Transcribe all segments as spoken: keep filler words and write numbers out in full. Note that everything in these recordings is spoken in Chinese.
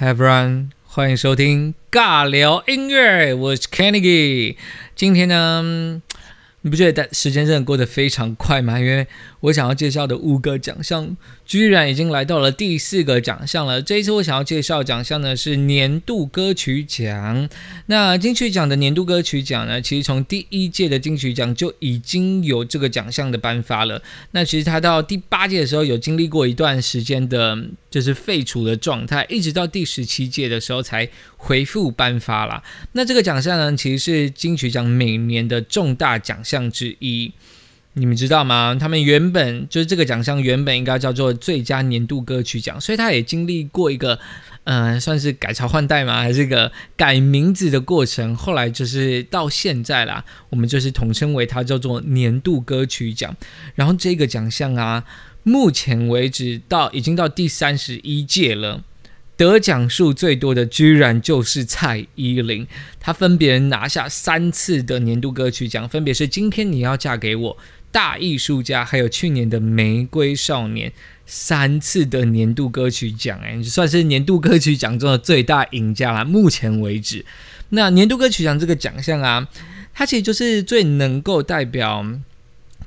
Hi everyone， 欢迎收听尬聊音乐，我是 Kennedy。今天呢，你不觉得时间真的过得非常快吗？因为我想要介绍的五个奖项，居然已经来到了第四个奖项了。这一次我想要介绍奖项呢是年度歌曲奖。那金曲奖的年度歌曲奖呢，其实从第一届的金曲奖就已经有这个奖项的颁发了。那其实它到第八届的时候有经历过一段时间的。就是废除的状态，一直到第十七届的时候才回复颁发啦。那这个奖项呢，其实是金曲奖每年的重大奖项之一。你们知道吗？他们原本就是这个奖项原本应该叫做最佳年度歌曲奖，所以他也经历过一个，呃，算是改朝换代吗？还是一个改名字的过程？后来就是到现在啦，我们就是统称为它叫做年度歌曲奖。然后这个奖项啊。目前为止到已经到第三十一届了，得奖数最多的居然就是蔡依林，她分别拿下三次的年度歌曲奖，分别是《今天你要嫁给我》、《大艺术家》，还有去年的《玫瑰少年》，三次的年度歌曲奖，哎，算是年度歌曲奖中的最大赢家啦。目前为止，那年度歌曲奖这个奖项啊，它其实就是最能够代表。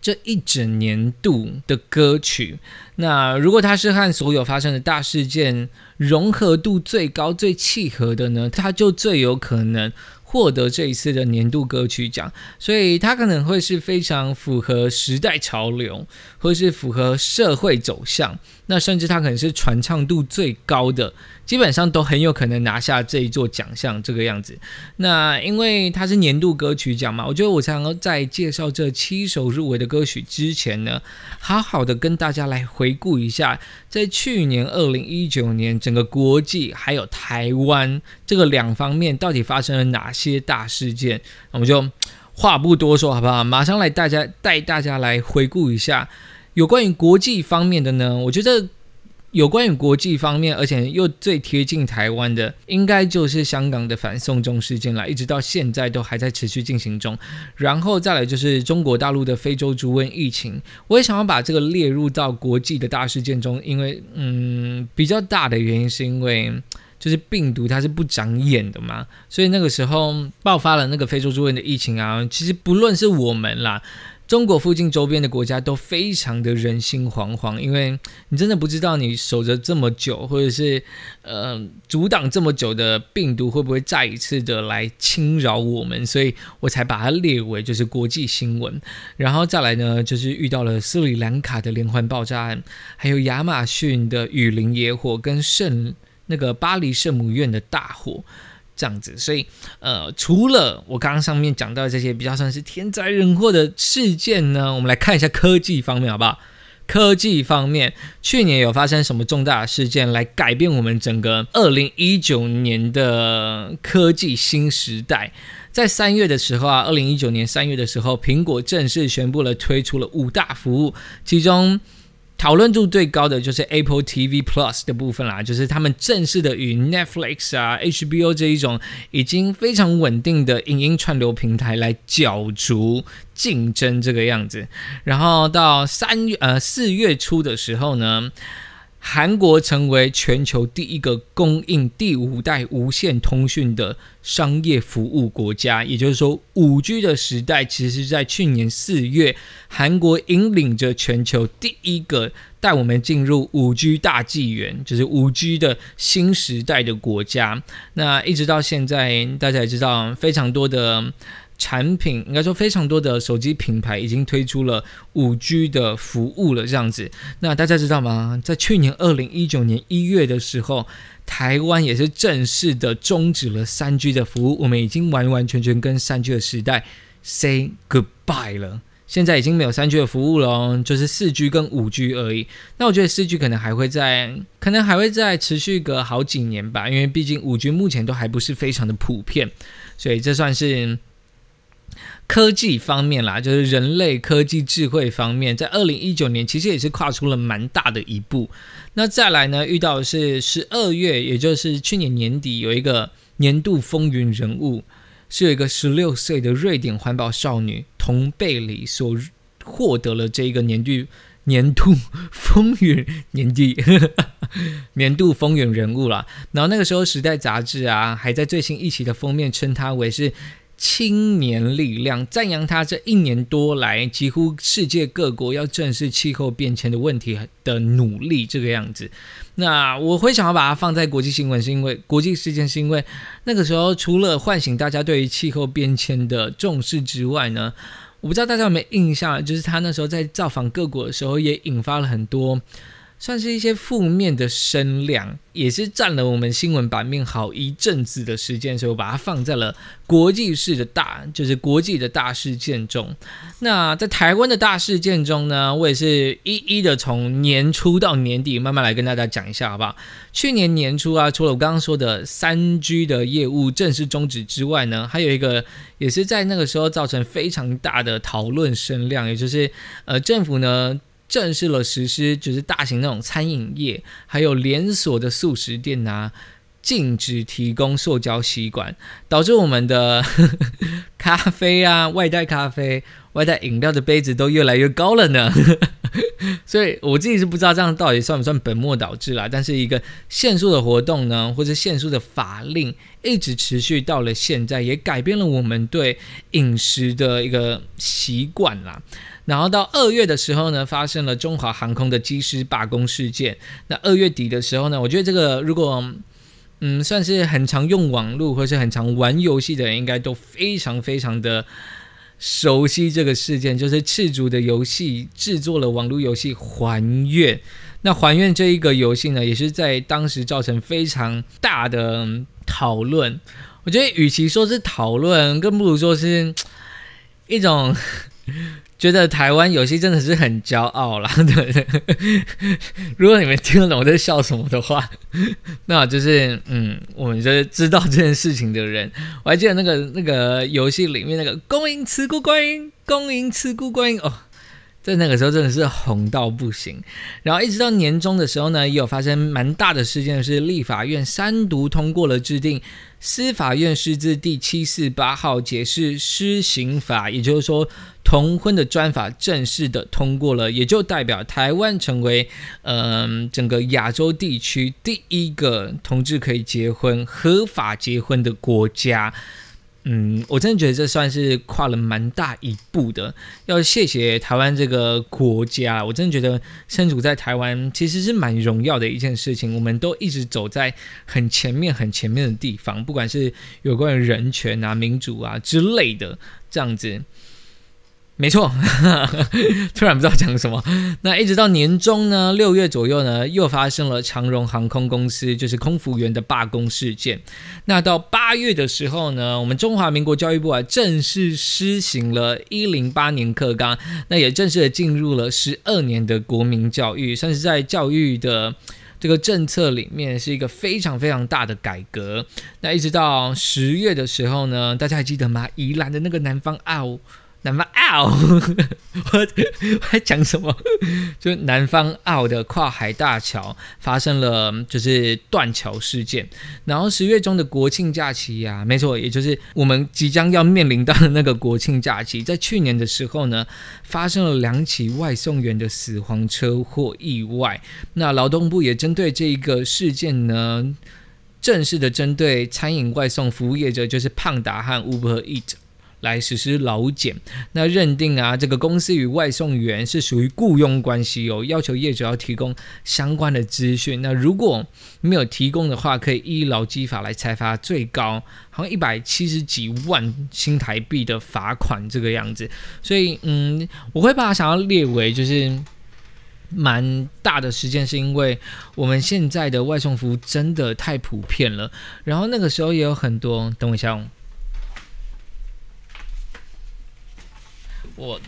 这一整年度的歌曲，那如果它是和所有发生的大事件融合度最高、最契合的呢，它就最有可能获得这一次的年度歌曲奖。所以它可能会是非常符合时代潮流，或是符合社会走向，那甚至它可能是传唱度最高的，基本上都很有可能拿下这一座奖项这个样子。那因为它是年度歌曲奖嘛，我觉得我常常在介绍这七首入围的歌曲之前呢，好好的跟大家来回顾一下，在去年二零一九年整个国际还有台湾这个两方面到底发生了哪些大事件。我们就话不多说，好不好？马上来大家带大家来回顾一下。有关于国际方面的呢，我觉得有关于国际方面，而且又最贴近台湾的，应该就是香港的反送中事件了，一直到现在都还在持续进行中。然后再来就是中国大陆的非洲猪瘟疫情，我也想要把这个列入到国际的大事件中，因为嗯，比较大的原因是因为。就是病毒它是不长眼的嘛，所以那个时候爆发了那个非洲猪瘟的疫情啊，其实不论是我们啦，中国附近周边的国家都非常的人心惶惶，因为你真的不知道你守着这么久，或者是呃阻挡这么久的病毒会不会再一次的来侵扰我们，所以我才把它列为就是国际新闻。然后再来呢，就是遇到了斯里兰卡的连环爆炸案，还有亚马逊的雨林野火跟圣那个巴黎圣母院的大火这样子。所以呃，除了我刚刚上面讲到的这些比较算是天灾人祸的事件呢，我们来看一下科技方面好不好？科技方面，去年有发生什么重大的事件来改变我们整个二零一九年的科技新时代？在三月的时候啊，二零一九年三月的时候，苹果正式宣布了推出了五大服务，其中讨论度最高的就是 Apple T V Plus 的部分啦，就是他们正式的与 Netflix 啊、H B O 这一种已经非常稳定的影音串流平台来角逐竞争这个样子。然后到三月呃四月初的时候呢，韩国成为全球第一个供应第五代无线通讯的商业服务国家，也就是说 五 G 的时代其实是在去年四月，韩国引领着全球第一个带我们进入 五 G 大纪元，就是 五 G 的新时代的国家。那一直到现在大家也知道，非常多的产品，应该说非常多的手机品牌已经推出了 五 G 的服务了这样子。那大家知道吗？在去年二零一九年一月的时候，台湾也是正式的终止了 三 G 的服务，我们已经完完全全跟 三 G 的时代 say goodbye 了。现在已经没有 三 G 的服务了哦，就是 四 G 跟 五 G 而已。那我觉得 四 G 可能还会在，可能还会再持续个好几年吧，因为毕竟 五 G 目前都还不是非常的普遍，所以这算是科技方面啦，就是人类科技智慧方面，在二零一九年其实也是跨出了蛮大的一步。那再来呢，遇到的是十二月，也就是去年年底，有一个年度风云人物，是有一个十六岁的瑞典环保少女童贝里所获得了这一个年度年度风云年底年度风云人物啦。然后那个时候，《时代》杂志啊，还在最新一期的封面称他为是青年力量，赞扬他这一年多来几乎世界各国要正视气候变迁的问题的努力这个样子。那我会想要把它放在国际新闻，是因为国际事件，是因为那个时候除了唤醒大家对于气候变迁的重视之外呢，我不知道大家有没有印象，就是他那时候在造访各国的时候，也引发了很多算是一些负面的声量，也是占了我们新闻版面好一阵子的时间，所以我把它放在了国际式的大，就是国际的大事件中。那在台湾的大事件中呢，我也是一一的从年初到年底慢慢来跟大家讲一下，好不好？去年年初啊，除了我刚刚说的 三 G 的业务正式终止之外呢，还有一个也是在那个时候造成非常大的讨论声量，也就是呃政府呢正式了实施，就是大型那种餐饮业，还有连锁的素食店啊，禁止提供塑胶吸管，导致我们的呵呵咖啡啊、外带咖啡、外带饮料的杯子都越来越高了呢。呵呵所以我自己是不知道这样到底算不算本末倒置啦，但是一个限塑的活动呢，或者限塑的法令一直持续到了现在，也改变了我们对饮食的一个习惯啦。然后到二月的时候呢，发生了中华航空的机师罢工事件。那二月底的时候呢，我觉得这个如果嗯算是很常用网络或是很常玩游戏的人，应该都非常非常的熟悉这个事件，就是赤足的游戏制作了网络游戏《还愿》。那《还愿》这一个游戏呢，也是在当时造成非常大的讨论。我觉得与其说是讨论，更不如说是一种觉得台湾游戏真的是很骄傲啦，对不对？如果你们听得懂我在笑什么的话，那就是嗯，我们就是知道这件事情的人。我还记得那个那个游戏里面那个恭迎慈姑观音，恭迎慈姑观音哦。在那个时候真的是红到不行，然后一直到年终的时候呢，也有发生蛮大的事件，是立法院三读通过了制定司法院释字第七四八号解释施行法，也就是说同婚的专法正式的通过了，也就代表台湾成为嗯、呃、整个亚洲地区第一个同志可以结婚合法结婚的国家。嗯，我真的觉得这算是跨了蛮大一步的，要谢谢台湾这个国家。我真的觉得身处在台湾其实是蛮荣耀的一件事情，我们都一直走在很前面、很前面的地方，不管是有关于人权啊、民主啊之类的这样子。没错，突然不知道讲什么。那一直到年中呢，六月左右呢，又发生了长荣航空公司就是空服员的罢工事件。那到八月的时候呢，我们中华民国教育部啊正式施行了一零八年课纲，那也正式的进入了十二年的国民教育，算是在教育的这个政策里面是一个非常非常大的改革。那一直到十月的时候呢，大家还记得吗？宜兰的那个南方澳。南方澳，我还讲什么？就是南方澳的跨海大桥发生了就是断桥事件，然后十月中的国庆假期啊，没错，也就是我们即将要面临到的那个国庆假期，在去年的时候呢，发生了两起外送员的死亡车祸意外。那劳动部也针对这一个事件呢，正式的针对餐饮外送服务业者，就是胖达和 Uber Eat。来实施劳检，那认定啊，这个公司与外送员是属于雇佣关系哦，要求业主要提供相关的资讯。那如果没有提供的话，可以依劳基法来裁罚最高好像一百七十几万新台币的罚款这个样子。所以，嗯，我会把它想要列为就是蛮大的事件，是因为我们现在的外送服务真的太普遍了。然后那个时候也有很多，等我一下哦。我，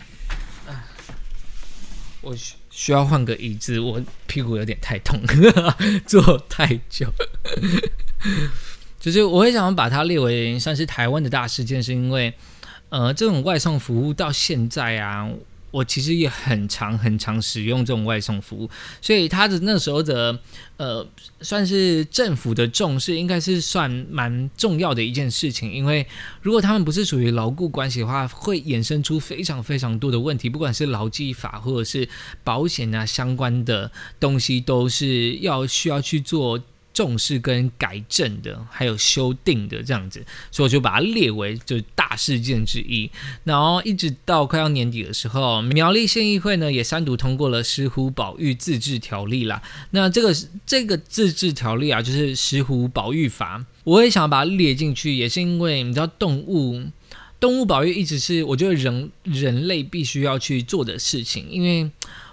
我需要换个椅子，我屁股有点太痛，坐太久。就是我会想要把它列为算是台湾的大事件，是因为，呃，这种外送服务到现在啊，我其实也很常很常使用这种外送服务，所以他的那时候的呃，算是政府的重视，应该是算蛮重要的一件事情。因为如果他们不是属于牢固关系的话，会衍生出非常非常多的问题，不管是劳基法或者是保险啊相关的东西，都是要需要去做重视跟改正的，还有修订的这样子，所以我就把它列为就是大事件之一。然后一直到快要年底的时候，苗栗县议会呢也三读通过了石虎保育自治条例啦。那这个这个自治条例啊，就是石虎保育法，我也想把它列进去，也是因为你知道动物。动物保育一直是我觉得人人类必须要去做的事情，因为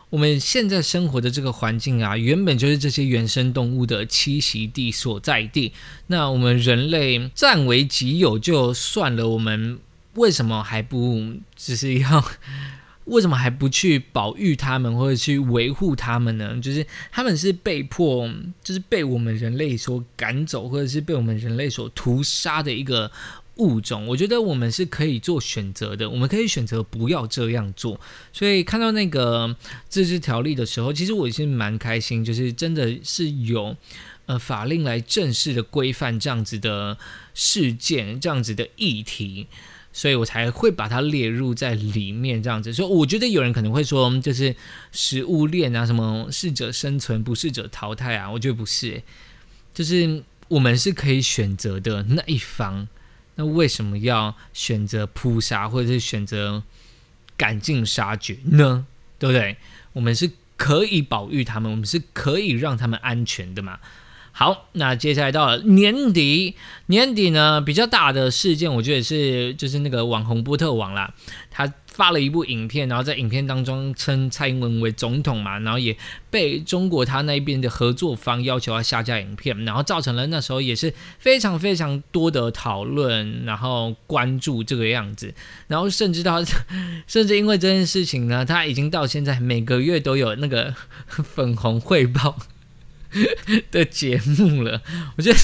我们现在生活的这个环境啊，原本就是这些原生动物的栖息地所在地。那我们人类占为己有就算了，我们为什么还不只是要？为什么还不去保育他们或者去维护他们呢？就是他们是被迫，就是被我们人类所赶走，或者是被我们人类所屠杀的一个物种。我觉得我们是可以做选择的，我们可以选择不要这样做。所以看到那个自治条例的时候，其实我也是蛮开心，就是真的是有呃法令来正式的规范这样子的事件，这样子的议题。所以我才会把它列入在里面，这样子。所以我觉得有人可能会说，就是食物链啊，什么适者生存，不适者淘汰啊。我觉得不是、欸，就是我们是可以选择的那一方。那为什么要选择扑杀，或者是选择赶尽杀绝呢？对不对？我们是可以保育他们，我们是可以让他们安全的嘛。好，那接下来到了年底，年底呢比较大的事件，我觉得是就是那个网红波特王啦，他发了一部影片，然后在影片当中称蔡英文为总统嘛，然后也被中国他那边的合作方要求要下架影片，然后造成了那时候也是非常非常多的讨论，然后关注这个样子，然后甚至到甚至因为这件事情呢，他已经到现在每个月都有那个粉红汇报的节目了，我觉得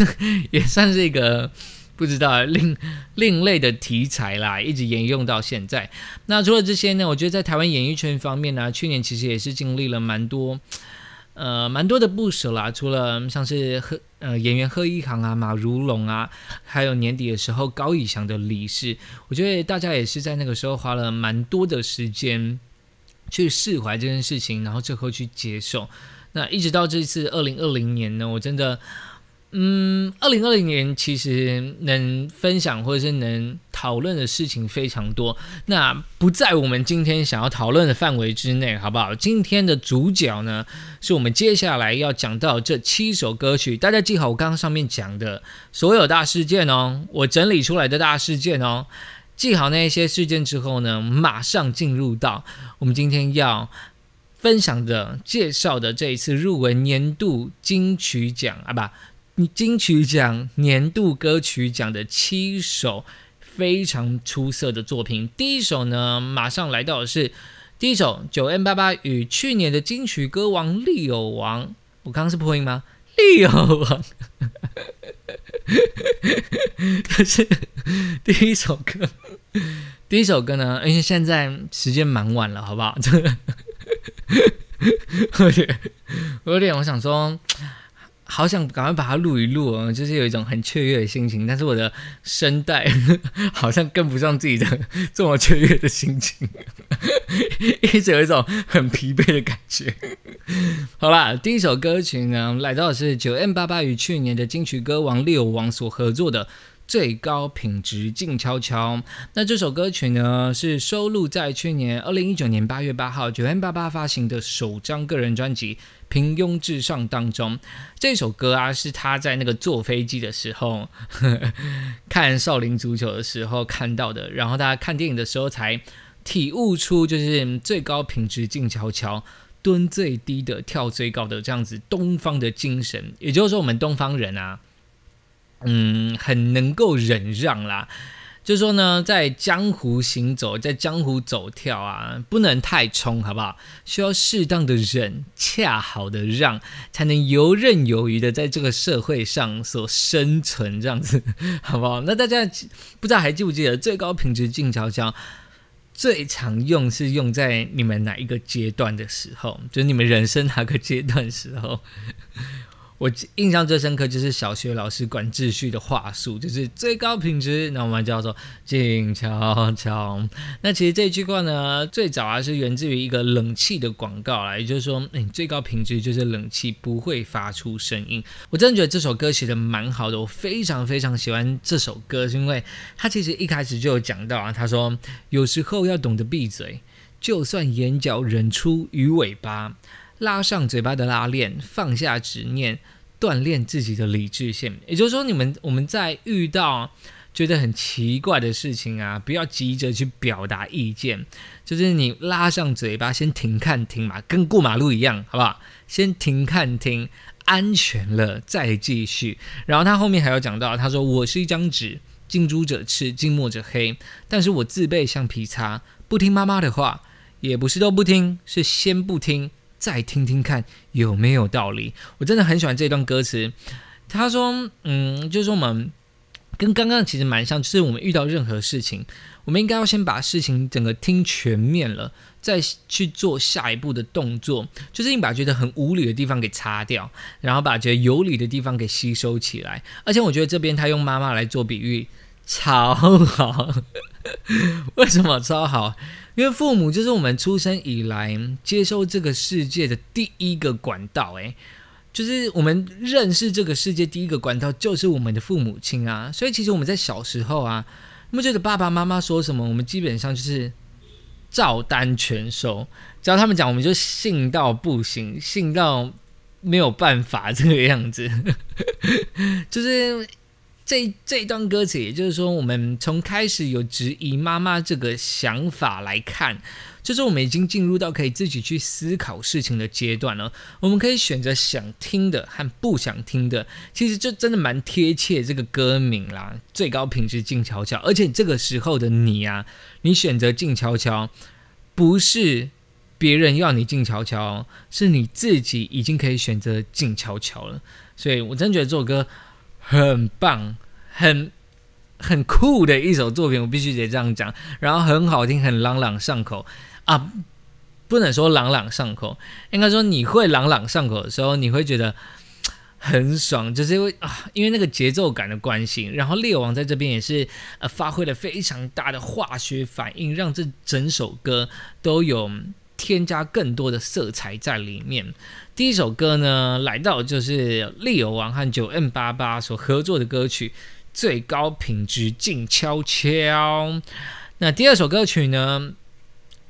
也算是一个不知道另另类的题材啦，一直沿用到现在。那除了这些呢，我觉得在台湾演艺圈方面呢、啊，去年其实也是经历了蛮多呃蛮多的不舍啦，除了像是贺呃演员贺一航啊、马如龙啊，还有年底的时候高以翔的离世，我觉得大家也是在那个时候花了蛮多的时间去释怀这件事情，然后最后去接受。那一直到这次二零二零年呢，我真的，嗯，二零二零年其实能分享或者是能讨论的事情非常多，那不在我们今天想要讨论的范围之内，好不好？今天的主角呢，是我们接下来要讲到这七首歌曲，大家记好我刚刚上面讲的所有大事件哦，我整理出来的大事件哦，记好那些事件之后呢，马上进入到我们今天要分享的、介绍的这一次入围年度金曲奖啊，不，金曲奖年度歌曲奖的七首非常出色的作品。第一首呢，马上来到的是第一首 九 M 八八 与去年的金曲歌王利友王，我刚刚是破音吗？利友王，但是第一首歌，第一首歌呢，因为现在时间蛮晚了，好不好？我有点，我有点，我想说，好想赶快把它录一录哦，就是有一种很雀跃的心情，但是我的声带好像跟不上自己的这么雀跃的心情，一直有一种很疲惫的感觉。好啦，第一首歌曲呢，来到的是 九 M 八八 与去年的金曲歌王利友王所合作的最高品质静悄悄。那这首歌曲呢，是收录在去年二零一九年八月八号 九 M 八八 发行的首张个人专辑《平庸至上》当中。这首歌啊，是他在那个坐飞机的时候呵呵看少林足球的时候看到的，然后他看电影的时候才体悟出，就是最高品质静悄悄，蹲最低的跳最高的这样子东方的精神。也就是说，我们东方人啊，嗯，很能够忍让啦，就是说呢，在江湖行走，在江湖走跳啊，不能太冲，好不好？需要适当的忍，恰好的让，才能游刃有余的在这个社会上所生存，这样子，好不好？那大家不知道还记不记得最高品质静悄悄最常用是用在你们哪一个阶段的时候？就是你们人生哪个阶段的时候？我印象最深刻就是小学老师管秩序的话术，就是最高品质，那我们叫做静悄悄。那其实这句话呢，最早啊是源自于一个冷气的广告啦，也就是说，嗯，最高品质就是冷气不会发出声音。我真的觉得这首歌写的蛮好的，我非常非常喜欢这首歌，是因为它其实一开始就有讲到啊，他说有时候要懂得闭嘴，就算眼角忍出鱼尾巴。拉上嘴巴的拉链，放下执念，锻炼自己的理智线。也就是说，你们我们在遇到觉得很奇怪的事情啊，不要急着去表达意见，就是你拉上嘴巴，先停看停嘛，跟过马路一样，好不好？先停看停，安全了再继续。然后他后面还有讲到，他说：“我是一张纸，近朱者赤，近墨者黑，但是我自备橡皮擦，不听妈妈的话，也不是都不听，是先不听。”再听听看有没有道理，我真的很喜欢这段歌词。他说：“嗯，就是我们跟刚刚其实蛮像，就是我们遇到任何事情，我们应该要先把事情整个听全面了，再去做下一步的动作。就是你把觉得很无理的地方给擦掉，然后把觉得有理的地方给吸收起来。而且我觉得这边他用妈妈来做比喻，超好。为什么超好？”因为父母就是我们出生以来接受这个世界的第一个管道，诶，就是我们认识这个世界第一个管道就是我们的父母亲啊，所以其实我们在小时候啊，我们觉得爸爸妈妈说什么，我们基本上就是照单全收，只要他们讲，我们就信到不行，信到没有办法这个样子，就是。这这一段歌词，也就是说，我们从开始有质疑妈妈这个想法来看，就是我们已经进入到可以自己去思考事情的阶段了。我们可以选择想听的和不想听的，其实这真的蛮贴切这个歌名啦。最高品质静悄悄，而且这个时候的你啊，你选择静悄悄，不是别人要你静悄悄，是你自己已经可以选择静悄悄了。所以我真的觉得这首歌。很棒，很很酷的一首作品，我必须得这样讲。然后很好听，很朗朗上口啊，不能说朗朗上口，应该说你会朗朗上口的时候，你会觉得很爽，就是因为啊，因为那个节奏感的关系。然后猎王在这边也是呃发挥了非常大的化学反应，让这整首歌都有添加更多的色彩在里面。第一首歌呢，来到就是利友王和九 M 八八所合作的歌曲《最高品质静悄悄》。那第二首歌曲呢，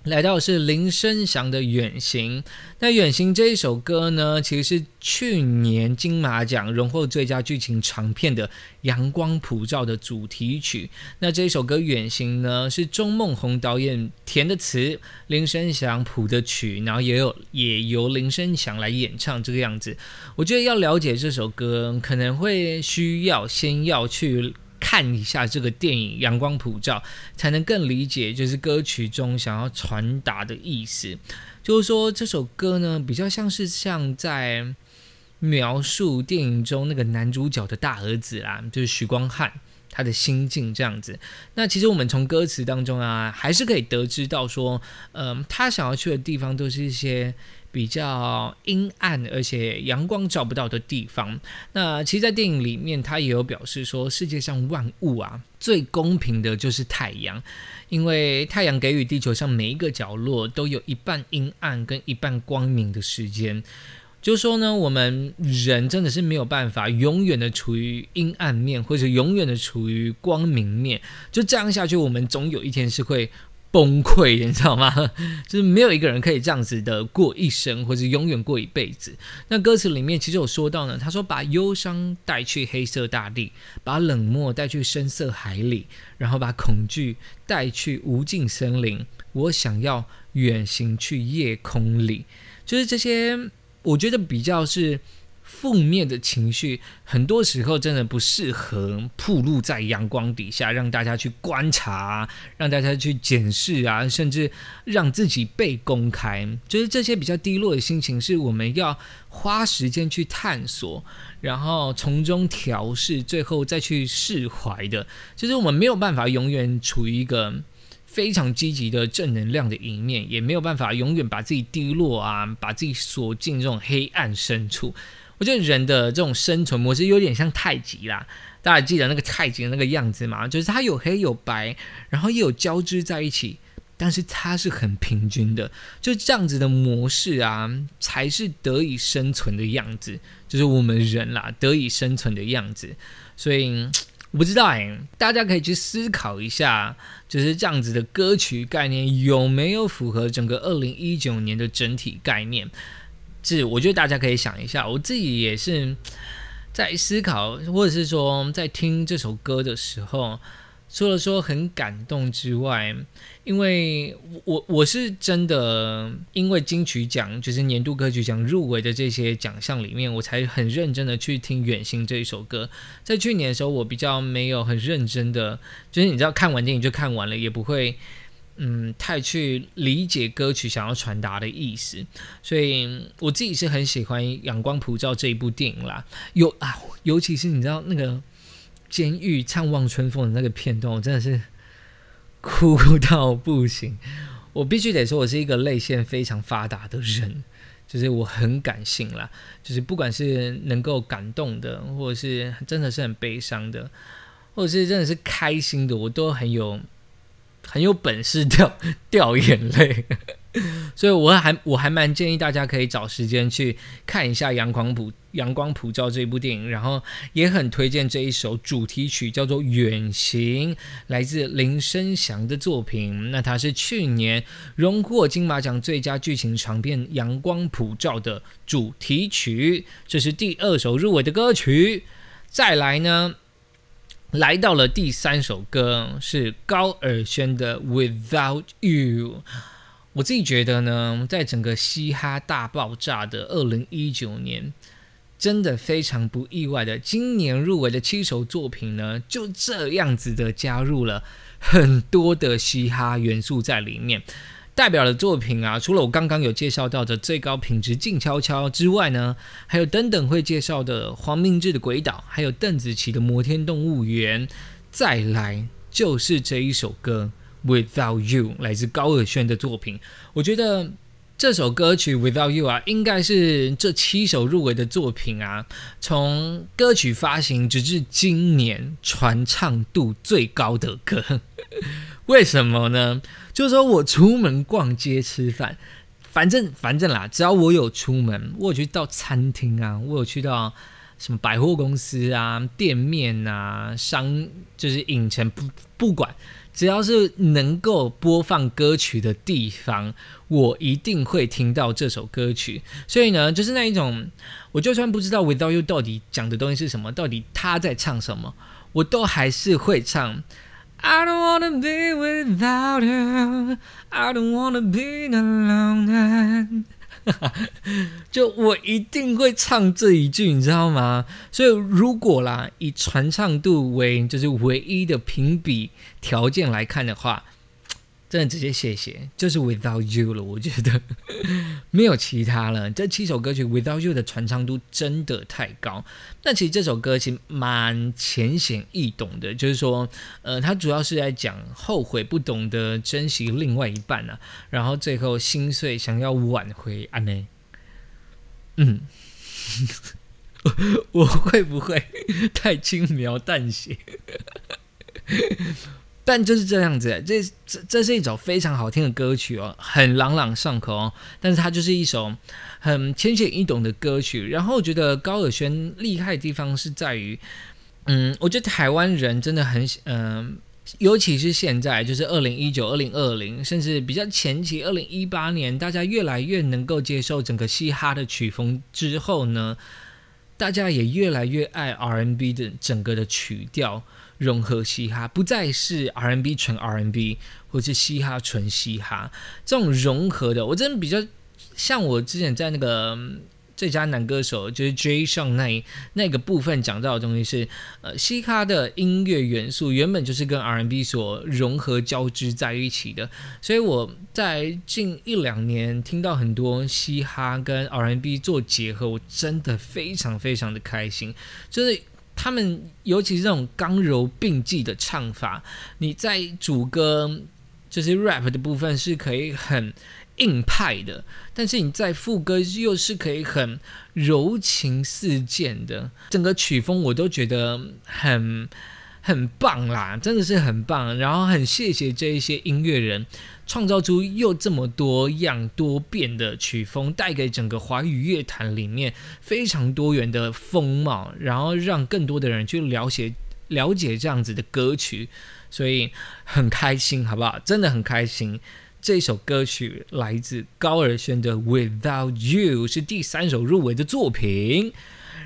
来到是林生祥的《远行》。那《远行》这一首歌呢，其实是去年金马奖荣获最佳剧情长片的《阳光普照》的主题曲。那这一首歌《远行》呢，是钟孟宏导演填的词，林生祥谱的曲，然后也有也由林生祥来演唱这个样子。我觉得要了解这首歌，可能会需要先要去。看一下这个电影《阳光普照》，才能更理解就是歌曲中想要传达的意思。就是说这首歌呢，比较像是像在描述电影中那个男主角的大儿子啦，就是许光汉他的心境这样子。那其实我们从歌词当中啊，还是可以得知到说，嗯、呃，他想要去的地方都是一些。比较阴暗，而且阳光照不到的地方。那其实，在电影里面，他也有表示说，世界上万物啊，最公平的就是太阳，因为太阳给予地球上每一个角落都有一半阴暗跟一半光明的时间。就是说呢，我们人真的是没有办法永远的处于阴暗面，或者永远的处于光明面。就这样下去，我们总有一天是会。崩溃，你知道吗？就是没有一个人可以这样子的过一生，或者永远过一辈子。那歌词里面其实有说到呢，他说把忧伤带去黑色大地，把冷漠带去深色海里，然后把恐惧带去无尽森林。我想要远行去夜空里，就是这些，我觉得比较是。负面的情绪很多时候真的不适合暴露在阳光底下，让大家去观察、啊，让大家去检视啊，甚至让自己被公开。就是这些比较低落的心情，是我们要花时间去探索，然后从中调试，最后再去释怀的。就是我们没有办法永远处于一个。非常积极的正能量的一面，也没有办法永远把自己低落啊，把自己锁进这种黑暗深处。我觉得人的这种生存模式有点像太极啦，大家记得那个太极的那个样子嘛，就是它有黑有白，然后也有交织在一起。 但是它是很平均的，就这样子的模式啊，才是得以生存的样子，就是我们人啦得以生存的样子。所以我不知道哎、欸，大家可以去思考一下，就是这样子的歌曲概念有没有符合整个二零一九年的整体概念？是，我觉得大家可以想一下。我自己也是在思考，或者是说在听这首歌的时候。 除了说很感动之外，因为我我是真的因为金曲奖就是年度歌曲奖入围的这些奖项里面，我才很认真的去听《远行》这一首歌。在去年的时候，我比较没有很认真的，就是你知道看完电影就看完了，也不会嗯太去理解歌曲想要传达的意思。所以我自己是很喜欢《阳光普照》这一部电影啦，尤啊，尤其是你知道那个。 监狱唱望春风的那个片段，我真的是哭到不行。我必须得说，我是一个泪腺非常发达的人，就是我很感性啦，就是不管是能够感动的，或者是真的是很悲伤的，或者是真的是开心的，我都很有很有本事掉掉眼泪。所以我还我还蛮建议大家可以找时间去看一下《阳光普照》。 《阳光普照》这一部电影，然后也很推荐这一首主题曲，叫做《远行》，来自林生祥的作品。那它是去年荣获金马奖最佳剧情长片《阳光普照》的主题曲，这是第二首入围的歌曲。再来呢，来到了第三首歌，是高尔宣的《Without You》。 我自己觉得呢，在整个嘻哈大爆炸的二零一九年。 真的非常不意外的，今年入围的七首作品呢，就这样子的加入了很多的嘻哈元素在里面。代表的作品啊，除了我刚刚有介绍到的最高品质静悄悄之外呢，还有等等会介绍的黄明志的《鬼岛》，还有邓紫棋的《摩天动物园》。再来就是这一首歌《Without You》，来自高尔宣的作品。我觉得。 这首歌曲《Without You》啊，应该是这七首入围的作品啊，从歌曲发行直至今年传唱度最高的歌。为什么呢？就是说我出门逛街吃饭，反正反正啦，只要我有出门，我有去到餐厅啊，我有去到什么百货公司啊、店面啊、商就是影城，不不管。 只要是能够播放歌曲的地方，我一定会听到这首歌曲。所以呢，就是那一种，我就算不知道《Without You》到底讲的东西是什么，到底他在唱什么，我都还是会唱。I don't wanna be without you, I don't wanna be alone. 就我一定会唱这一句，你知道吗？所以如果啦，以传唱度为就是唯一的评比条件来看的话，真的直接谢谢，就是 Without You 了。我觉得没有其他了，这七首歌曲 Without You 的传唱度真的太高。那其实这首歌其实蛮浅显易懂的，就是说，呃，它主要是在讲后悔不懂得珍惜另外一半啊，然后最后心碎想要挽回啊呢。 嗯，我会不会太轻描淡写？但就是这样子，这这这是一首非常好听的歌曲哦，很朗朗上口哦。但是它就是一首很浅显易懂的歌曲。然后我觉得高尔宣厉害的地方是在于，嗯，我觉得台湾人真的很嗯。呃 尤其是现在，就是二零一九、二零二零，甚至比较前期二零一八年，大家越来越能够接受整个嘻哈的曲风之后呢，大家也越来越爱 R and B 的整个的曲调融合嘻哈，不再是 R and B 纯 R and B 或是嘻哈纯嘻哈这种融合的。我真的比较像我之前在那个。 最佳男歌手就是 Jay Sean 那那个部分讲到的东西是，呃，嘻哈的音乐元素原本就是跟 R and B 所融合交织在一起的，所以我在近一两年听到很多嘻哈跟 R and B 做结合，我真的非常非常的开心，就是。 他们尤其是这种刚柔并济的唱法，你在主歌。就是 rap 的部分是可以很硬派的，但是你在副歌又是可以很柔情似箭的，整个曲风我都觉得很很棒啦，真的是很棒。然后很谢谢这一些音乐人创造出又这么多样多变的曲风，带给整个华语乐坛里面非常多元的风貌，然后让更多的人去了解了解这样子的歌曲，所以很开心，好不好？真的很开心。这首歌曲来自高尔宣的《Without You》，是第三首入围的作品。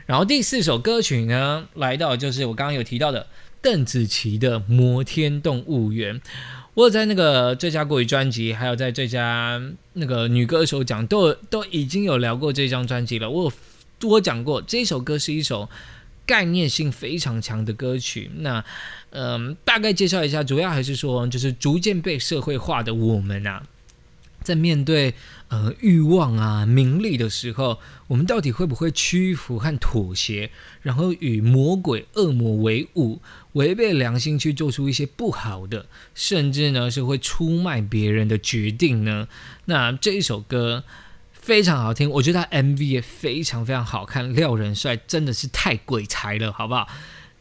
然后第四首歌曲呢，来到就是我刚刚有提到的邓紫棋的《摩天动物园》。我有在那个最佳国语专辑，还有在最佳那个女歌手奖，都都已经有聊过这张专辑了。我有多讲过，这首歌是一首概念性非常强的歌曲，那嗯、呃，大概介绍一下，主要还是说，就是逐渐被社会化的我们啊，在面对呃欲望啊、名利的时候，我们到底会不会屈服和妥协，然后与魔鬼、恶魔为伍，违背良心去做出一些不好的，甚至呢是会出卖别人的决定呢？那这一首歌非常好听，我觉得他 M V 也非常非常好看，廖仁帅真的是太鬼才了，好不好？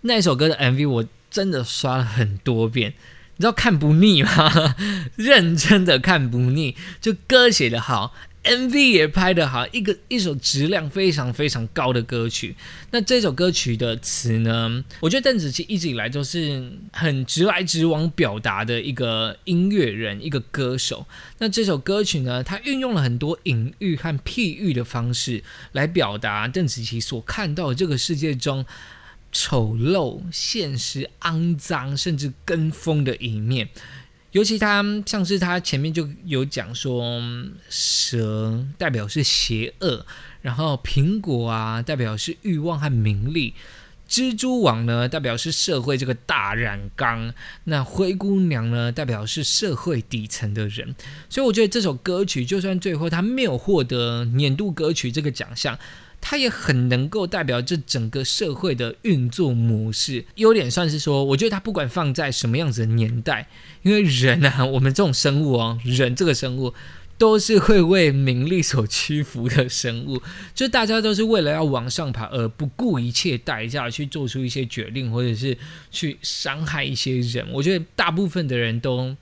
那一首歌的 M V 我真的刷了很多遍，你知道看不腻吗？认真的看不腻，就歌写得好 ，M V 也拍得好，一个一首质量非常非常高的歌曲。那这首歌曲的词呢，我觉得邓紫棋一直以来都是很直来直往表达的一个音乐人，一个歌手。那这首歌曲呢，它运用了很多隐喻和譬喻的方式来表达邓紫棋所看到的这个世界中丑陋、现实、肮脏，甚至跟风的一面。尤其他像是他前面就有讲说，蛇代表是邪恶，然后苹果啊代表是欲望和名利，蜘蛛网呢代表是社会这个大染缸，那灰姑娘呢代表是社会底层的人。所以我觉得这首歌曲就算最后他没有获得年度歌曲这个奖项，它也很能够代表这整个社会的运作模式，有点算是说，我觉得它不管放在什么样子的年代，因为人啊，我们这种生物哦，人这个生物都是会为名利所屈服的生物，就大家都是为了要往上爬而不顾一切代价去做出一些决定，或者是去伤害一些人。我觉得大部分的人都。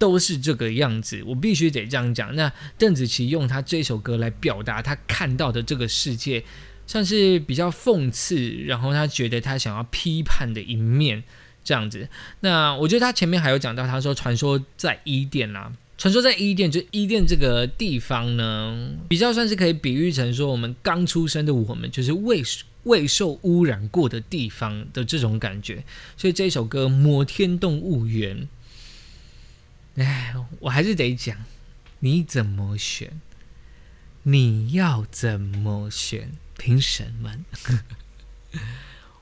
都是这个样子，我必须得这样讲。那邓紫棋用她这首歌来表达她看到的这个世界，算是比较讽刺，然后她觉得她想要批判的一面这样子。那我觉得她前面还有讲到，她说传说在伊甸啦，传说在伊甸，就伊甸这个地方呢，比较算是可以比喻成说，我们刚出生的我们就是未未受污染过的地方的这种感觉。所以这首歌《摩天动物园》。哎，我还是得讲，你怎么选？你要怎么选？评审们，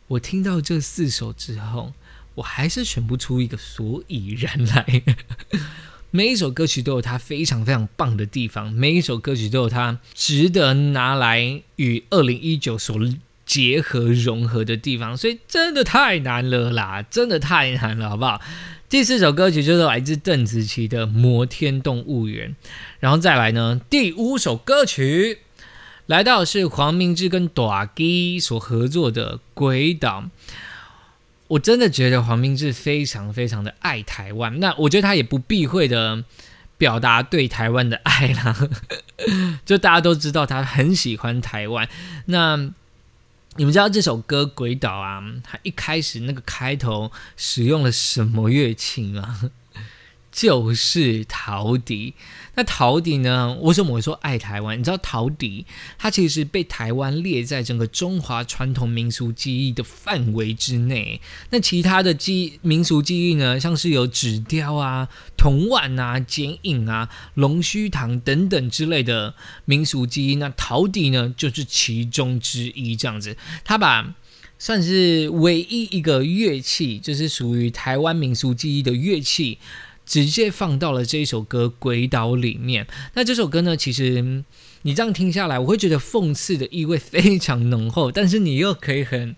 我听到这四首之后，我还是选不出一个所以然来。每一首歌曲都有它非常非常棒的地方，每一首歌曲都有它值得拿来与二零一九所结合融合的地方，所以真的太难了啦，真的太难了，好不好？第四首歌曲就是来自邓紫棋的《摩天动物园》，然后再来呢，第五首歌曲来到是黄明志跟大基所合作的《鬼岛》。我真的觉得黄明志非常非常的爱台湾，那我觉得他也不避讳的表达对台湾的爱啦，就大家都知道他很喜欢台湾。那你们知道这首歌《鬼岛》啊，它一开始那个开头使用了什么乐器吗？就是陶笛。那陶笛呢？为什么我说爱台湾？你知道陶笛它其实被台湾列在整个中华传统民俗技艺的范围之内。那其他的技民俗技艺呢，像是有纸雕啊、铜碗啊、剪影啊、龙须糖等等之类的民俗技艺，那陶笛呢就是其中之一。这样子，它把算是唯一一个乐器，就是属于台湾民俗技艺的乐器。直接放到了这一首歌《鬼岛》里面。那这首歌呢，其实你这样听下来，我会觉得讽刺的意味非常浓厚，但是你又可以很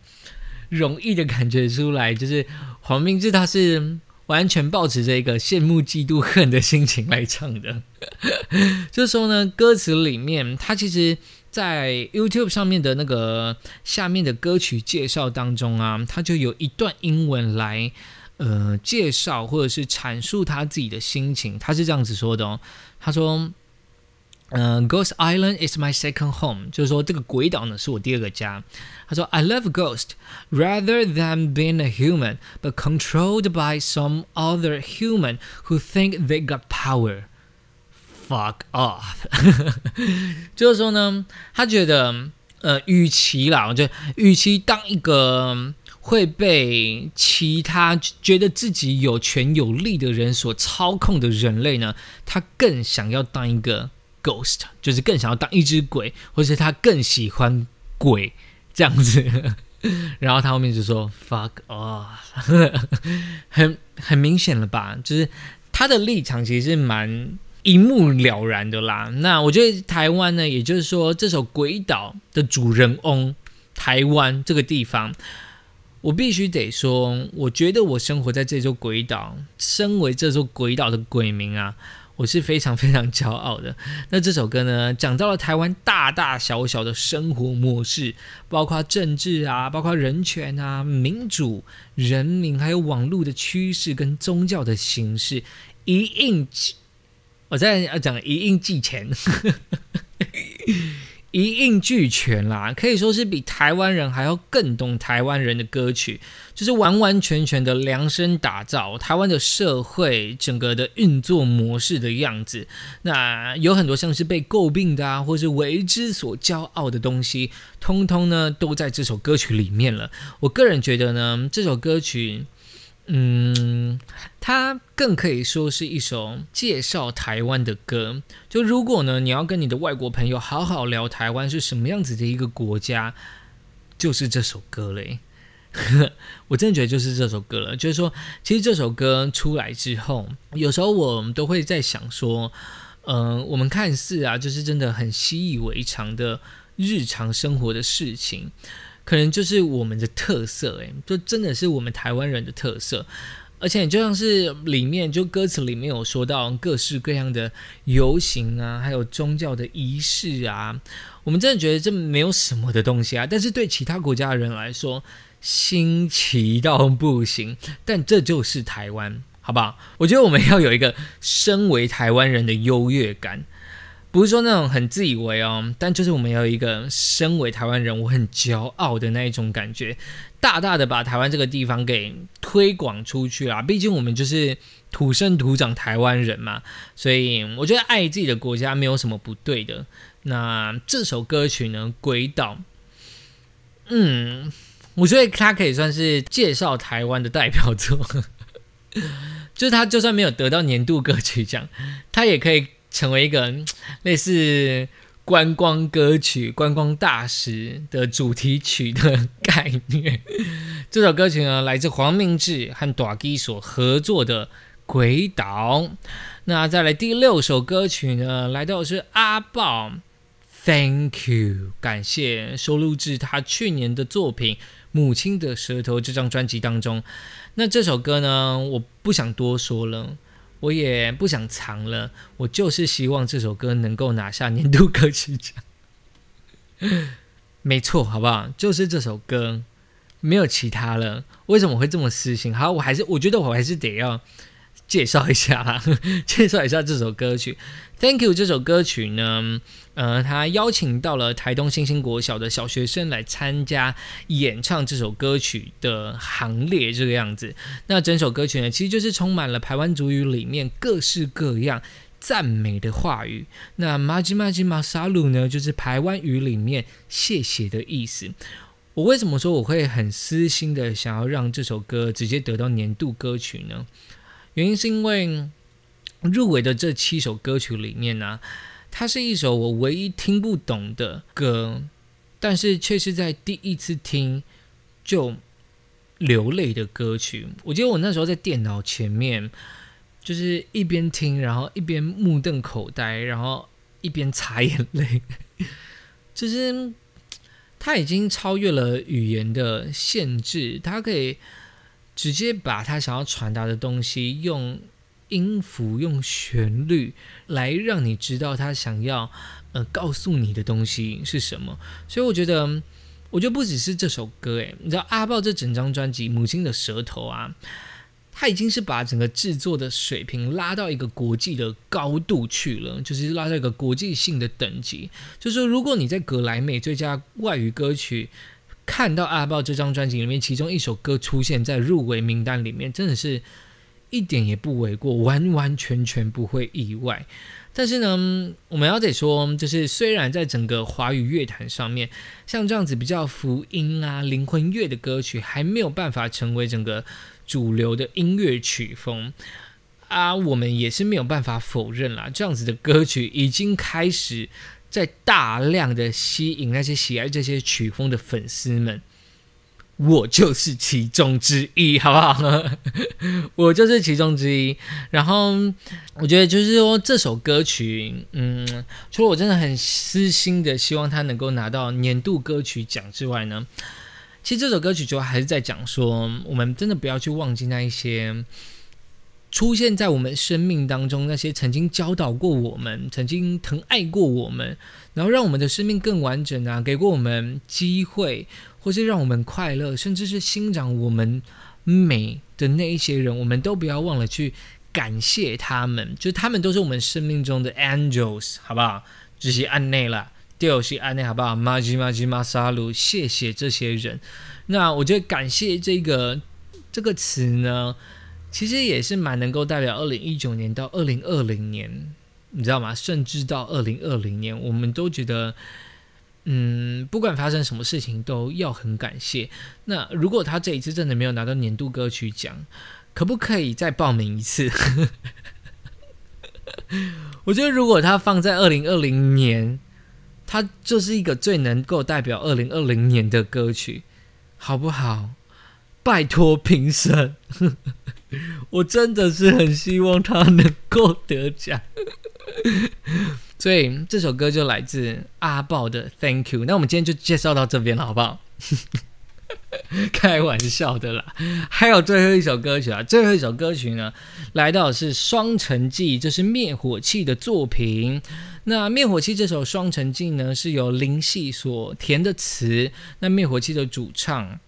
容易的感觉出来，就是黄明志他是完全抱持这个羡慕嫉妒恨的心情来唱的。这时候呢，歌词里面它其实在 YouTube 上面的那个下面的歌曲介绍当中啊，它就有一段英文来呃介绍或者是阐述他自己的心情。他是这样子说的哦，他说。呃 ，Ghost Island is my second home， 就是说这个鬼岛呢是我第二个家。他说 ，I love ghost rather than being a human, but controlled by some other human who think they got power. Fuck off 就是说呢，他觉得，呃，与其啦，我觉得与其当一个会被其他觉得自己有权有利的人所操控的人类呢，他更想要当一个。Ghost 就是更想要当一只鬼，或是他更喜欢鬼这样子。然后他后面就说 fuck off 很很明显了吧？就是他的立场其实是蛮一目了然的啦。那我觉得台湾呢，也就是说这首《鬼岛》的主人翁台湾这个地方，我必须得说，我觉得我生活在这座鬼岛，身为这座鬼岛的鬼民啊。我是非常非常骄傲的。那这首歌呢，讲到了台湾大大小小的生活模式，包括政治啊，包括人权啊、民主、人民，还有网络的趋势跟宗教的形式，一应我在要讲一应俱全，一应俱全啦，可以说是比台湾人还要更懂台湾人的歌曲，就是完完全全的量身打造台湾的社会整个的运作模式的样子。那有很多像是被诟病的啊，或是为之所骄傲的东西，通通呢都在这首歌曲里面了。我个人觉得呢，这首歌曲，嗯，它更可以说是一首介绍台湾的歌。就如果呢，你要跟你的外国朋友好好聊台湾是什么样子的一个国家，就是这首歌嘞。我真的觉得就是这首歌了，就是说，其实这首歌出来之后，有时候我们都会在想说，嗯、呃，我们看似啊，就是真的很习以为常的日常生活的事情，可能就是我们的特色、欸，哎，就真的是我们台湾人的特色。而且就像是里面就歌词里面有说到各式各样的游行啊，还有宗教的仪式啊，我们真的觉得这没有什么的东西啊，但是对其他国家的人来说新奇到不行。但这就是台湾，好不好？我觉得我们要有一个身为台湾人的优越感，不是说那种很自以为哦，但就是我们要有一个身为台湾人我很骄傲的那一种感觉，大大的把台湾这个地方给推广出去啦。毕竟我们就是土生土长台湾人嘛，所以我觉得爱自己的国家没有什么不对的。那这首歌曲呢，《鬼岛》，嗯，我觉得它可以算是介绍台湾的代表作，就是它就算没有得到年度歌曲奖，它也可以成为一个类似观光歌曲、观光大使的主题曲的概念。这首歌曲呢，来自黄明志和大基所合作的《鬼岛》。那再来第六首歌曲呢，来到的是阿豹，《Thank You》，感谢，收录至他去年的作品《母亲的舌头》这张专辑当中。那这首歌呢，我不想多说了。我也不想藏了，我就是希望这首歌能够拿下年度歌曲奖。没错，好不好？就是这首歌，没有其他了。为什么会这么私心？好，我还是我觉得我还是得要介绍一下啦，介绍一下这首歌曲。Thank You 这首歌曲呢，呃，他邀请到了台东新兴国小的小学生来参加演唱这首歌曲的行列，这个样子。那整首歌曲呢，其实就是充满了台湾族语里面各式各样赞美的话语。那马吉马吉马沙鲁呢，就是台湾语里面谢谢的意思。我为什么说我会很私心的想要让这首歌直接得到年度歌曲呢？原因是因为入围的这七首歌曲里面呢、啊，它是一首我唯一听不懂的歌，但是却是在第一次听就流泪的歌曲。我记得我那时候在电脑前面，就是一边听，然后一边目瞪口呆，然后一边擦眼泪。就是它已经超越了语言的限制，它可以。直接把他想要传达的东西用音符、用旋律来让你知道他想要呃告诉你的东西是什么。所以我觉得，我觉得不只是这首歌，诶，你知道阿豹这整张专辑《母亲的舌头》啊，他已经是把整个制作的水平拉到一个国际的高度去了，就是拉到一个国际性的等级。就是说，如果你在格莱美最佳外语歌曲看到阿豹这张专辑里面其中一首歌出现在入围名单里面，真的是一点也不为过，完完全全不会意外。但是呢，我们要得说，就是虽然在整个华语乐坛上面，像这样子比较福音啊、灵魂乐的歌曲还没有办法成为整个主流的音乐曲风啊，我们也是没有办法否认啦，这样子的歌曲已经开始在大量的吸引那些喜爱这些曲风的粉丝们。我就是其中之一，好不好？我就是其中之一。然后我觉得就是说这首歌曲，嗯，除了我真的很私心的希望它能够拿到年度歌曲奖之外呢，其实这首歌曲主要还是在讲说，我们真的不要去忘记那一些出现在我们生命当中那些曾经教导过我们、曾经疼爱过我们，然后让我们的生命更完整啊，给过我们机会，或是让我们快乐，甚至是欣赏我们美的那一些人，我们都不要忘了去感谢他们，就他们都是我们生命中的 angels， 好不好？就是安内啦，就是安内，好不好？马吉马吉马萨鲁，谢谢这些人。那我觉得感谢这个这个词呢，其实也是蛮能够代表二零一九年到二零二零年，你知道吗？甚至到二零二零年，我们都觉得，嗯，不管发生什么事情都要很感谢。那如果他这一次真的没有拿到年度歌曲奖，可不可以再报名一次？我觉得如果他放在二零二零年，他就是一个最能够代表二零二零年的歌曲，好不好？拜托评审，我真的是很希望他能够得奖。所以这首歌就来自阿豹的 Thank You。 那我们今天就介绍到这边了，好不好？开玩笑的啦。还有最后一首歌曲啊，最后一首歌曲呢来到的是双城记，这是灭火器的作品。那灭火器这首双城记呢是由林夕所填的词，那灭火器的主唱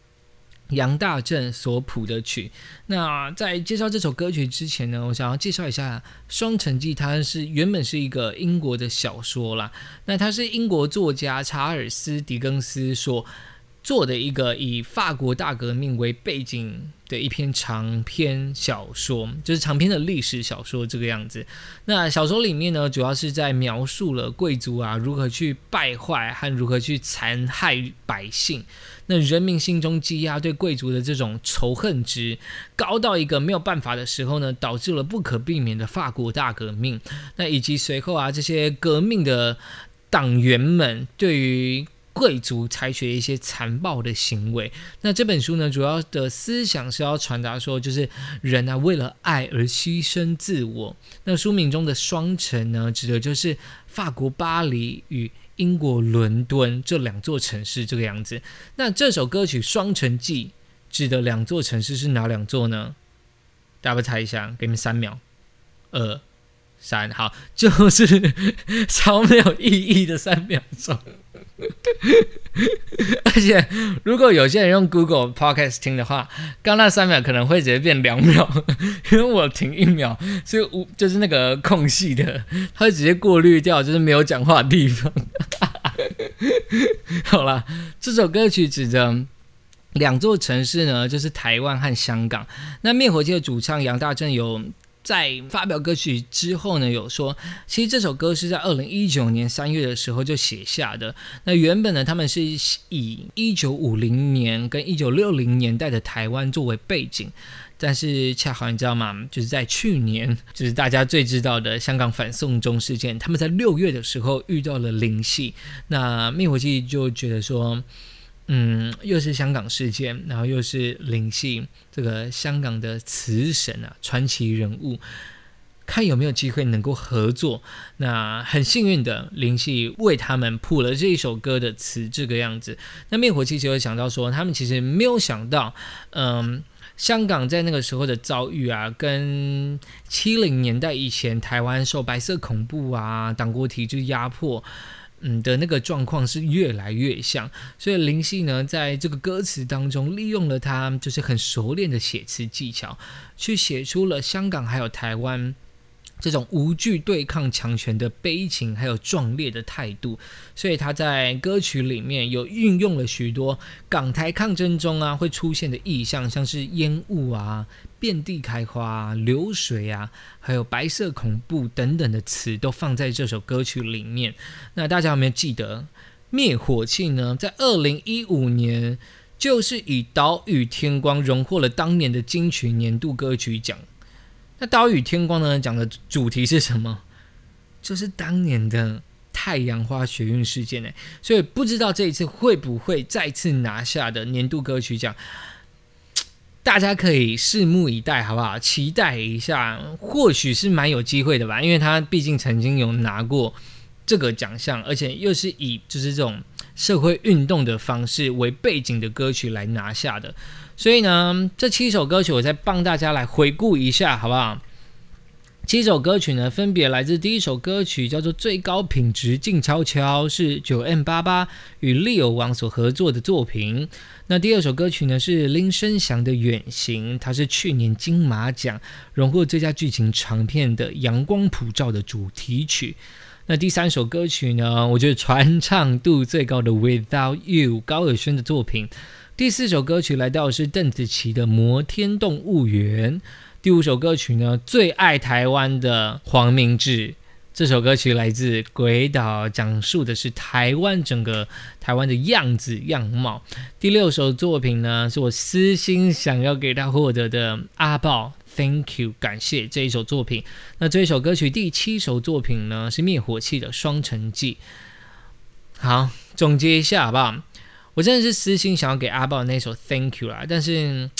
杨大正所谱的曲。那在介绍这首歌曲之前呢，我想要介绍一下双城记。它是原本是一个英国的小说啦，那它是英国作家查尔斯·狄更斯所做的一个以法国大革命为背景的一篇长篇小说，就是长篇的历史小说这个样子。那小说里面呢，主要是在描述了贵族啊如何去败坏和如何去残害百姓。那人民心中积压对贵族的这种仇恨值高到一个没有办法的时候呢，导致了不可避免的法国大革命。那以及随后啊，这些革命的党员们对于贵族采取一些残暴的行为。那这本书呢，主要的思想是要传达说，就是人啊为了爱而牺牲自我。那书名中的双城呢，指的就是法国巴黎与英国伦敦这两座城市这个样子。那这首歌曲《双城记》指的两座城市是哪两座呢？大家不猜一下，给你们三秒，二、三，好，就是超没有意义的三秒钟。而且如果有些人用 Google Podcast 听的话，刚那三秒可能会直接变两秒，因为我停一秒，所以我就是那个空隙的，它会直接过滤掉，就是没有讲话的地方。好啦，这首歌曲指的两座城市呢，就是台湾和香港。那灭火器的主唱杨大正有在发表歌曲之后呢，有说其实这首歌是在二零一九年三月的时候就写下的。那原本呢，他们是以一九五零年跟一九六零年代的台湾作为背景，但是恰好你知道吗，就是在去年，就是大家最知道的香港反送中事件，他们在六月的时候遇到了林夕。那灭火器就觉得说，嗯，又是香港事件，然后又是林夕这个香港的词神啊，传奇人物，看有没有机会能够合作。那很幸运的，林夕为他们谱了这一首歌的词，这个样子。那灭火器就会想到说，他们其实没有想到，嗯、呃，香港在那个时候的遭遇啊，跟七零年代以前台湾受白色恐怖啊、党国体制压迫，嗯的那个状况是越来越像。所以林夕呢，在这个歌词当中利用了他就是很熟练的写词技巧，去写出了香港还有台湾这种无惧对抗强权的悲情，还有壮烈的态度，所以他在歌曲里面有运用了许多港台抗争中啊会出现的意象，像是烟雾啊、遍地开花、啊、流水啊，还有白色恐怖等等的词都放在这首歌曲里面。那大家有没有记得灭火器呢？在二零一五年就是以《岛屿天光》荣获了当年的金曲年度歌曲奖。那《岛屿天光》呢，讲的主题是什么？就是当年的太阳花学运事件呢。所以不知道这一次会不会再次拿下的年度歌曲奖，大家可以拭目以待，好不好？期待一下，或许是蛮有机会的吧，因为他毕竟曾经有拿过这个奖项，而且又是以就是这种社会运动的方式为背景的歌曲来拿下的。所以呢，这七首歌曲我再帮大家来回顾一下，好不好？七首歌曲呢，分别来自第一首歌曲叫做《最高品质静悄悄》，是 九 M 八八 与利友王所合作的作品。那第二首歌曲呢是林生祥的《远行》，它是去年金马奖荣获最佳剧情长片的《阳光普照》的主题曲。那第三首歌曲呢，我觉得传唱度最高的《Without You》，高尔宣的作品。第四首歌曲来到的是邓紫棋的《摩天动物园》。第五首歌曲呢，最爱台湾的黄明志，这首歌曲来自《鬼岛》，讲述的是台湾整个台湾的样子样貌。第六首作品呢，是我私心想要给他获得的阿豹Thank You， 感谢这一首作品。那这一首歌曲第七首作品呢，是灭火器的《双城记》。好，总结一下好不好？我真的是私心想要给阿豹那首 Thank You 啦，但是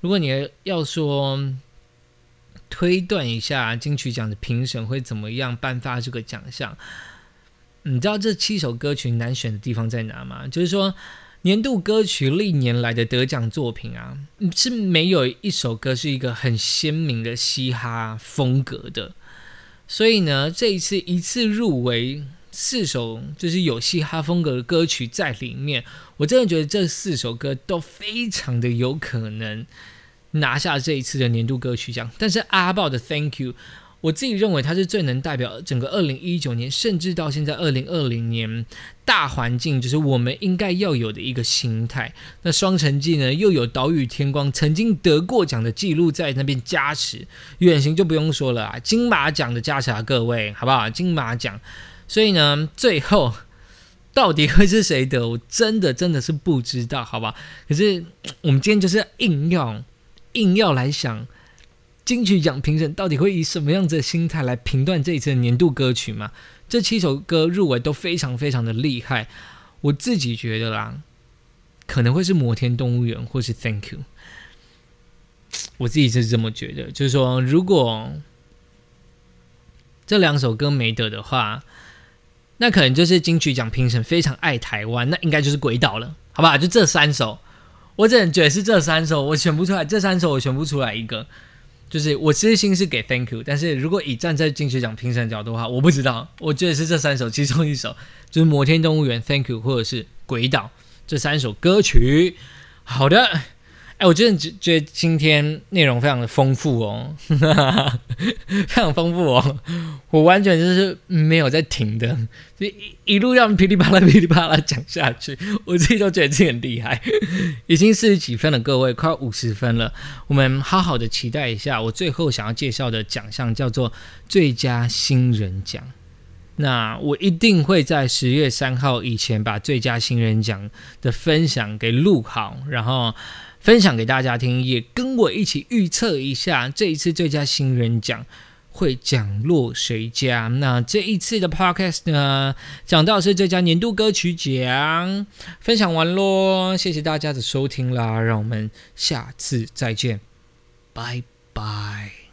如果你要说推断一下金曲奖的评审会怎么样颁发这个奖项，你知道这七首歌曲难选的地方在哪吗？就是说年度歌曲历年来的得奖作品啊，是没有一首歌是一个很鲜明的嘻哈风格的，所以呢，这一次一次入围四首就是有嘻哈风格的歌曲在里面，我真的觉得这四首歌都非常的有可能拿下这一次的年度歌曲奖。但是阿豹的 Thank You， 我自己认为它是最能代表整个二零一九年，甚至到现在二零二零年大环境，就是我们应该要有的一个心态。那双城记呢，又有岛屿天光曾经得过奖的记录在那边加持，远行就不用说了啊，金马奖的加持啊，各位好不好？金马奖。所以呢，最后到底会是谁得，我真的真的是不知道，好吧？可是我们今天就是硬要硬要来想金曲奖评审到底会以什么样子的心态来评断这一次的年度歌曲嘛？这七首歌入围都非常非常的厉害，我自己觉得啦，可能会是《摩天动物园》或是《Thank You》，我自己是这么觉得。就是说，如果这两首歌没得的话，那可能就是金曲奖评审非常爱台湾，那应该就是《鬼岛》了，好不好？就这三首，我只能觉得是这三首，我选不出来，这三首我选不出来一个，就是我私心是给 Thank You， 但是如果以站在金曲奖评审角度的话，我不知道，我觉得是这三首其中一首，就是《摩天动物园》、Thank You 或者是《鬼岛》这三首歌曲。好的。哎，我真的觉得今天内容非常的丰富哦，呵呵非常丰富哦，我完全就是没有在停的，就 一, 一路让噼里啪啦噼里啪啦讲下去，我自己都觉得自己很厉害。已经四十几分了，各位快五十分了，我们好好的期待一下。我最后想要介绍的奖项叫做最佳新人奖，那我一定会在十月三号以前把最佳新人奖的分享给录好，然后分享给大家听，也跟我一起预测一下这一次最佳新人奖会奖落谁家。那这一次的 podcast 呢，讲到的是最佳年度歌曲奖，分享完咯，谢谢大家的收听啦，让我们下次再见，拜拜。